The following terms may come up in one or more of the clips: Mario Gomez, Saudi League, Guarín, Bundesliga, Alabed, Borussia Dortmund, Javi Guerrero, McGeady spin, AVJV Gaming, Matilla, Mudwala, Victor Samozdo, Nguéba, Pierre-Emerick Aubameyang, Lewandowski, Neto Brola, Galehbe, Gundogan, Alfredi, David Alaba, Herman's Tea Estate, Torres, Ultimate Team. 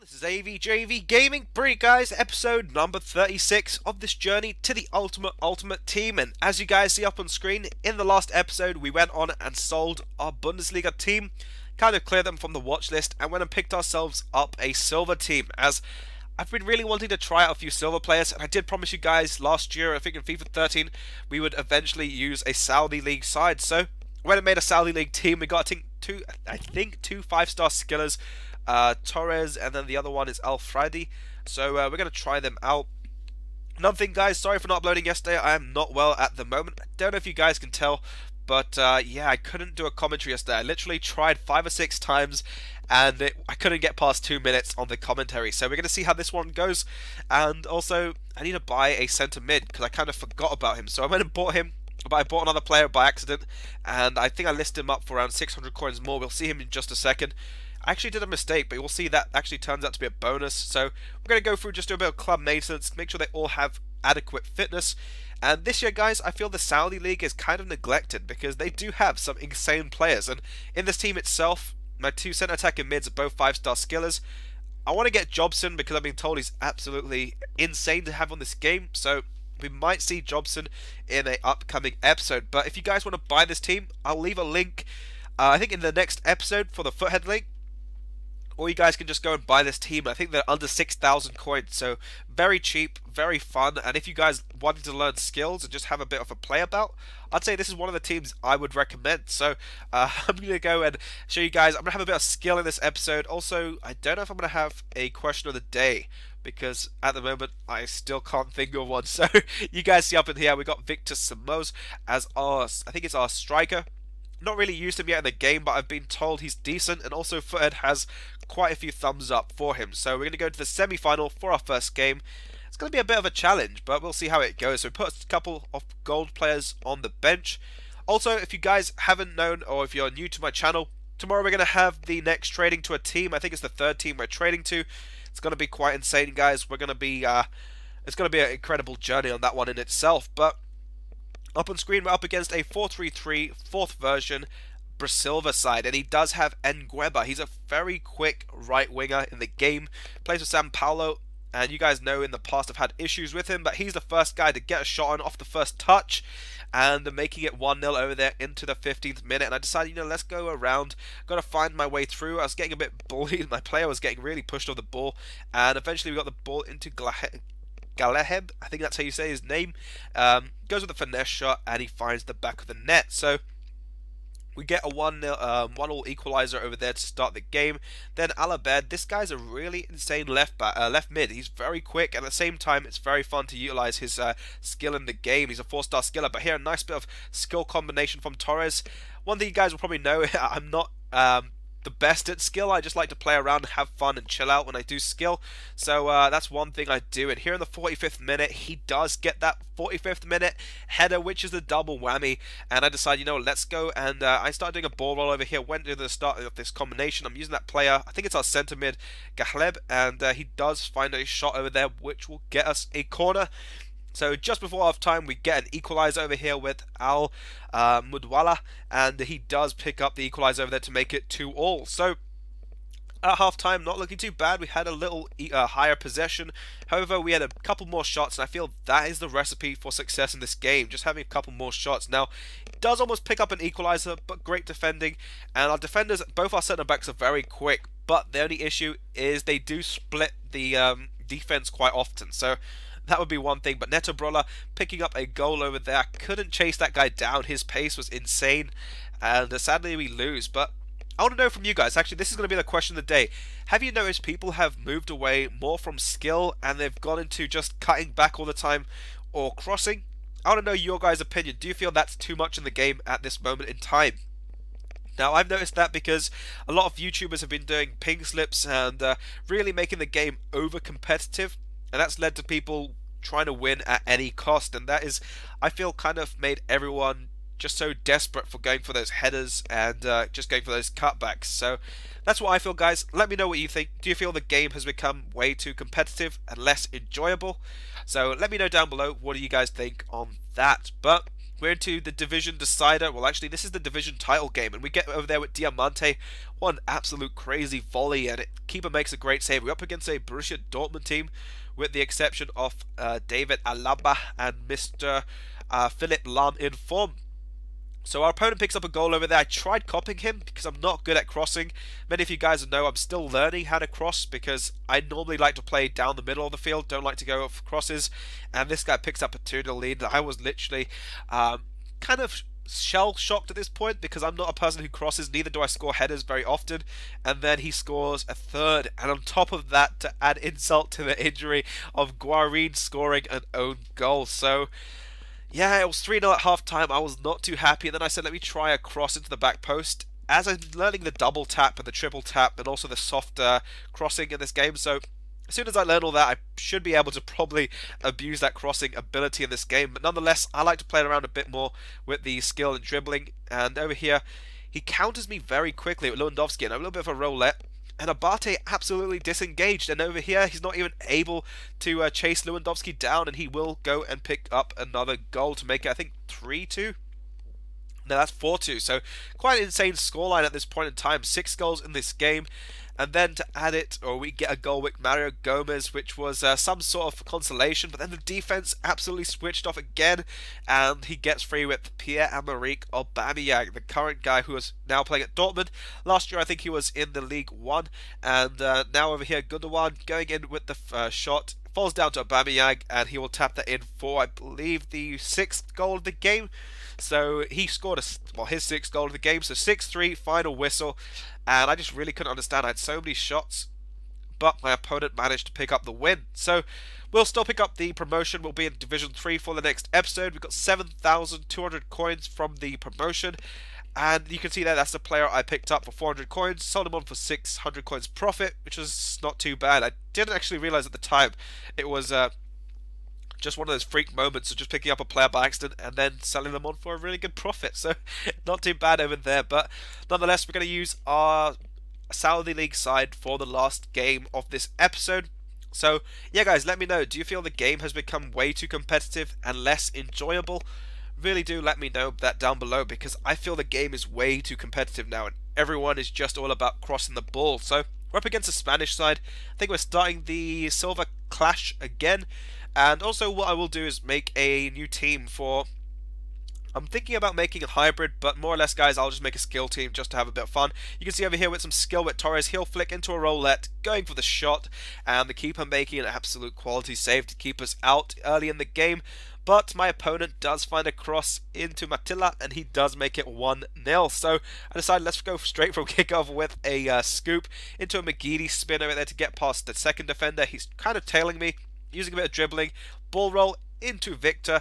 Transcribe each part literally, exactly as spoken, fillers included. everyone, this is A V J V Gaming, bringing you guys episode number thirty-six of this journey to the ultimate ultimate team. And as you guys see up on screen, in the last episode we went on and sold our Bundesliga team, kind of cleared them from the watch list, and went and picked ourselves up a silver team, as I've been really wanting to try out a few silver players. And I did promise you guys last year, I think in FIFA thirteen, we would eventually use a Saudi League side. So when I made a Saudi League team, we got two, I think two five-star skillers, Uh, Torres, and then the other one is Alfredi. So uh, we're going to try them out. Another thing, guys, sorry for not uploading yesterday. I am not well at the moment. I don't know if you guys can tell, but uh, yeah, I couldn't do a commentary yesterday. I literally tried five or six times, and it, I couldn't get past two minutes on the commentary. So we're going to see how this one goes. And also, I need to buy a centre mid, because I kind of forgot about him. So I went and bought him, but I bought another player by accident, and I think I listed him up for around six hundred coins more. We'll see him in just a second. I actually did a mistake, but you'll see that actually turns out to be a bonus. So we're going to go through, just do a bit of club maintenance, make sure they all have adequate fitness. And this year, guys, I feel the Saudi League is kind of neglected, because they do have some insane players. And in this team itself, my two centre attacking mids are both five-star skillers. I want to get Jobson, because I've been told he's absolutely insane to have on this game. So we might see Jobson in an upcoming episode. But if you guys want to buy this team, I'll leave a link, uh, I think, in the next episode for the Foothead link. Or you guys can just go and buy this team. I think they're under six thousand coins, so very cheap, very fun. And if you guys wanted to learn skills and just have a bit of a play about, I'd say this is one of the teams I would recommend. So uh, I'm going to go and show you guys. I'm going to have a bit of skill in this episode. Also, I don't know if I'm going to have a question of the day, because at the moment I still can't think of one. So you guys see up in here, we got Victor Samozdo as our, I think it's our striker. Not really used him yet in the game, but I've been told he's decent, and also Foothead has quite a few thumbs up for him. So we're going to go to the semi-final for our first game. It's going to be a bit of a challenge, but we'll see how it goes. So we put a couple of gold players on the bench. Also, if you guys haven't known, or if you're new to my channel, tomorrow we're going to have the next trading to a team. I think it's the third team we're trading to. It's going to be quite insane, guys. We're going to be, uh, it's going to be an incredible journey on that one in itself, but up on screen, we're up against a four three three, fourth version, Brasilva side. And he does have Nguéba. He's a very quick right winger in the game. Plays for San Paolo. And you guys know in the past I've had issues with him. But he's the first guy to get a shot on off the first touch. And they're making it one nil over there into the fifteenth minute. And I decided, you know, let's go around. Got to find my way through. I was getting a bit bullied. My player was getting really pushed off the ball. And eventually we got the ball into Galehbe. Galehbe, I think that's how you say his name, um, goes with a finesse shot, and he finds the back of the net. So we get a one nil, um, one all equaliser over there to start the game. Then Alabed, this guy's a really insane left back, uh, left mid. He's very quick, and at the same time, it's very fun to utilise his uh, skill in the game. He's a four-star skiller, but here a nice bit of skill combination from Torres. One thing you guys will probably know, I'm not Um, the best at skill. I just like to play around and have fun and chill out when I do skill, so uh, that's one thing I do. And here in the forty-fifth minute, he does get that forty-fifth minute header, which is the double whammy. And I decided, you know, let's go, and uh, I started doing a ball roll over here, went to the start of this combination. I'm using that player, I think it's our centre mid, Galehbe, and uh, he does find a shot over there, which will get us a corner. So just before half time, we get an equaliser over here with Al uh, Mudwala, and he does pick up the equaliser over there to make it two all. So at half time, not looking too bad. We had a little uh, higher possession. However, we had a couple more shots, and I feel that is the recipe for success in this game. Just having a couple more shots. Now, it does almost pick up an equaliser, but great defending. And our defenders, both our centre backs, are very quick. But the only issue is they do split the um, defence quite often. So that would be one thing. But Neto Brola picking up a goal over there. I couldn't chase that guy down. His pace was insane. And uh, sadly, we lose. But I want to know from you guys. Actually, this is going to be the question of the day. Have you noticed people have moved away more from skill, and they've gone into just cutting back all the time or crossing? I want to know your guys' opinion. Do you feel that's too much in the game at this moment in time? Now, I've noticed that because a lot of YouTubers have been doing ping slips and uh, really making the game over-competitive. And that's led to people trying to win at any cost. And that is, I feel, kind of made everyone just so desperate for going for those headers and uh, just going for those cutbacks. So that's what I feel, guys. Let me know what you think. Do you feel the game has become way too competitive and less enjoyable? So let me know down below, what do you guys think on that? But We're into the division decider. Well, actually, this is the division title game, and we get over there with Diamante. One absolute crazy volley, and it, keeper makes a great save. We're up against a Borussia Dortmund team, with the exception of uh, David Alaba and Mister Uh, Philipp Lahm in form. So our opponent picks up a goal over there. I tried copying him because I'm not good at crossing. Many of you guys know I'm still learning how to cross because I normally like to play down the middle of the field, don't like to go for crosses. And this guy picks up a two nil lead. I was literally um, kind of shell-shocked at this point because I'm not a person who crosses, neither do I score headers very often. And then he scores a third, and on top of that, to add insult to the injury, of Guarín scoring an own goal. So yeah, it was three nil at half time. I was not too happy, and then I said, let me try a cross into the back post, as I'm learning the double tap and the triple tap and also the soft uh, crossing in this game. So as soon as I learn all that, I should be able to probably abuse that crossing ability in this game. But nonetheless, I like to play around a bit more with the skill and dribbling. And over here, he counters me very quickly with Lewandowski, and a little bit of a roulette. And Abate absolutely disengaged, and over here he's not even able to uh, chase Lewandowski down, and he will go and pick up another goal to make it, I think, three two? No, that's four two, so quite an insane scoreline at this point in time. Six goals in this game, and then to add it, or we get a goal with Mario Gomez, which was uh, some sort of consolation, but then the defense absolutely switched off again, and he gets free with Pierre-Emerick Aubameyang, the current guy who is now playing at Dortmund. Last year, I think he was in the League One, and uh, now over here, Gundogan going in with the uh, shot, falls down to Aubameyang, and he will tap that in for, I believe, the sixth goal of the game. So he scored a, well, his sixth goal of the game. So six three, final whistle. And I just really couldn't understand. I had so many shots, but my opponent managed to pick up the win. So we'll still pick up the promotion. We'll be in Division three for the next episode. We've got seven thousand two hundred coins from the promotion. And you can see there, that's the player I picked up for four hundred coins, sold him on for six hundred coins profit, which was not too bad. I didn't actually realize at the time it was uh, just one of those freak moments of just picking up a player by accident and then selling them on for a really good profit. So not too bad over there. But nonetheless, we're going to use our Saudi League side for the last game of this episode. So yeah, guys, let me know. Do you feel the game has become way too competitive and less enjoyable? Really do let me know that down below, because I feel the game is way too competitive now and everyone is just all about crossing the ball. So we're up against the Spanish side. I think we're starting the Silver Clash again, and also what I will do is make a new team for, I'm thinking about making a hybrid, but more or less, guys, I'll just make a skill team just to have a bit of fun. You can see over here with some skill with Torres, he'll flick into a roulette, going for the shot, and the keeper making an absolute quality save to keep us out early in the game. But my opponent does find a cross into Matilla, and he does make it one nil. So I decided let's go straight from kickoff with a uh, scoop into a McGeady spin over there to get past the second defender. He's kind of tailing me, using a bit of dribbling, ball roll into Victor,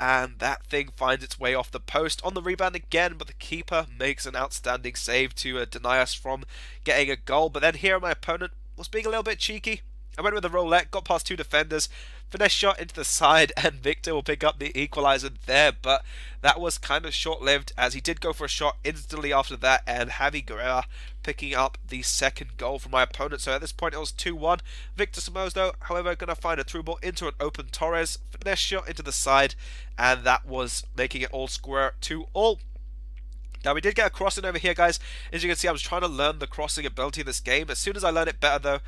and that thing finds its way off the post on the rebound again, but the keeper makes an outstanding save to uh, deny us from getting a goal. But then here my opponent was being a little bit cheeky. I went with a roulette, got past two defenders, finesse shot into the side, and Victor will pick up the equaliser there. But that was kind of short-lived, as he did go for a shot instantly after that, and Javi Guerrero picking up the second goal for my opponent. So at this point it was two one. Victor Samozdo, however, going to find a through ball into an open Torres, finesse shot into the side, and that was making it all square two all. Now, we did get a crossing over here, guys. As you can see, I was trying to learn the crossing ability in this game. As soon as I learn it better, though,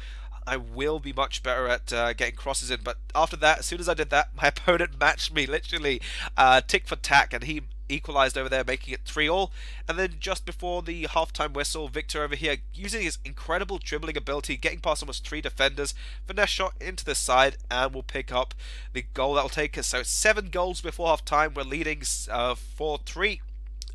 I will be much better at uh, getting crosses in. But after that, as soon as I did that, my opponent matched me literally uh, tick for tack, and he equalized over there, making it three all. And then just before the halftime whistle, Victor over here, using his incredible dribbling ability, getting past almost three defenders, finesse shot into the side, and will pick up the goal that will take us. So seven goals before halftime, we're leading uh, four three.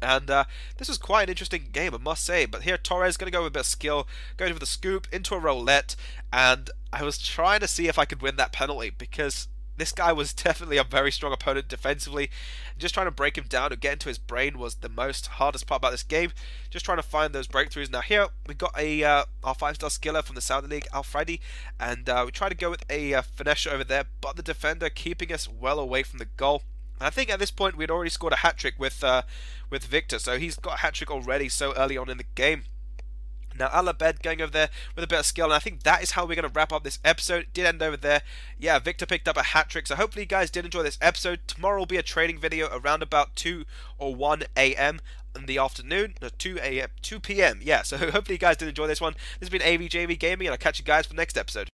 And uh, this was quite an interesting game, I must say. But here, Torres going to go with a bit of skill, going for the scoop into a roulette. And I was trying to see if I could win that penalty, because this guy was definitely a very strong opponent defensively. Just trying to break him down and get into his brain was the most hardest part about this game. Just trying to find those breakthroughs. Now here, we got a uh, our five-star skiller from the Saudi League, Alfredi. And uh, we tried to go with a uh, finesse over there, but the defender keeping us well away from the goal. I think at this point we'd already scored a hat-trick with uh, with Victor, so he's got a hat-trick already so early on in the game. Now Alabed going over there with a bit of skill, and I think that is how we're going to wrap up this episode. It did end over there. Yeah, Victor picked up a hat-trick, so hopefully you guys did enjoy this episode. Tomorrow will be a training video around about two or one A M in the afternoon, no, two A M, two P M Yeah, so hopefully you guys did enjoy this one. This has been A V J V Gaming, and I'll catch you guys for the next episode.